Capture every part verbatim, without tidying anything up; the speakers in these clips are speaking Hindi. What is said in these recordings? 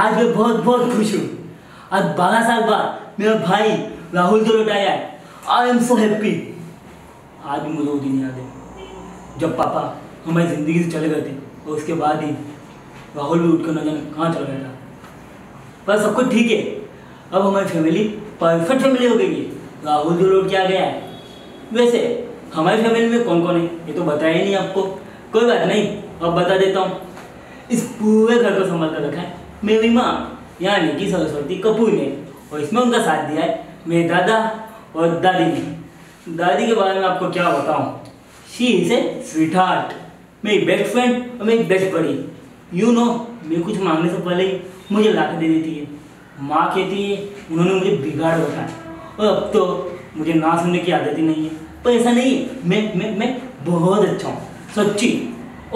आज मैं बहुत बहुत खुश हूँ। आज बारह साल बाद मेरा भाई राहुल जो लौट आया है, आई एम सो हैप्पी। आज मुझे वो दिन याद है जब पापा हमारी ज़िंदगी से चले गए थे और उसके बाद ही राहुल भी उठकर न जाने कहाँ चला गया था। पर सब कुछ ठीक है, अब हमारी फैमिली परफेक्ट फैमिली हो गई है। राहुल जो लौट के आ गया है। वैसे हमारी फैमिली में कौन कौन है ये तो बताया ही नहीं आपको। कोई बात नहीं, अब बता देता हूँ। इस पूरे घर को संभाल कर रखा है मेरी माँ यानी निक्की सरस्वती कपूर ने, और इसमें उनका साथ दिया है मेरे दादा और दादी ने। दादी के बारे में आपको क्या बताऊँ, she is a sweet heart, मेरी बेस्ट फ्रेंड और मेरी बेस्ट बड़ी। यू नो, मैं कुछ मांगने से पहले ही मुझे लाके दे देती है। माँ कहती है उन्होंने मुझे बिगाड़ रखा है और अब तो मुझे ना सुनने की आदत ही नहीं है। पर ऐसा नहीं है, मैं मैं मैं बहुत अच्छा हूँ सच्ची।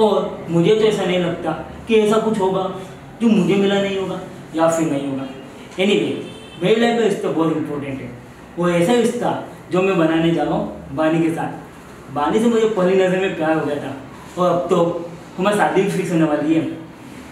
और मुझे तो ऐसा नहीं लगता कि ऐसा कुछ होगा जो मुझे मिला नहीं होगा या फिर नहीं होगा। एनीवे, मेरी लाइफ में रिश्ता बहुत इम्पोर्टेंट है। वो ऐसा रिश्ता जो मैं बनाने जा रहा हूँ बानी के साथ। बानी से मुझे पहली नज़र में प्यार हो गया था और अब तो हमारी शादी भी फिक्स होने वाली है।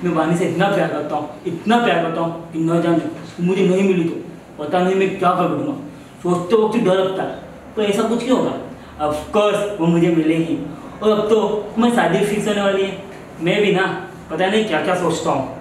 मैं बानी से इतना प्यार करता हूँ, इतना प्यार करता हूँ कि न जाने मुझे नहीं मिली तो पता नहीं मैं क्या कर दूँगा। सोचते वक्त डर लगता है, तो ऐसा कुछ नहीं होगा। ऑफकोर्स वो मुझे मिलेगी और अब तो हमारी शादी फिक्स होने वाली है। मैं भी ना पता नहीं क्या क्या सोचता हूँ।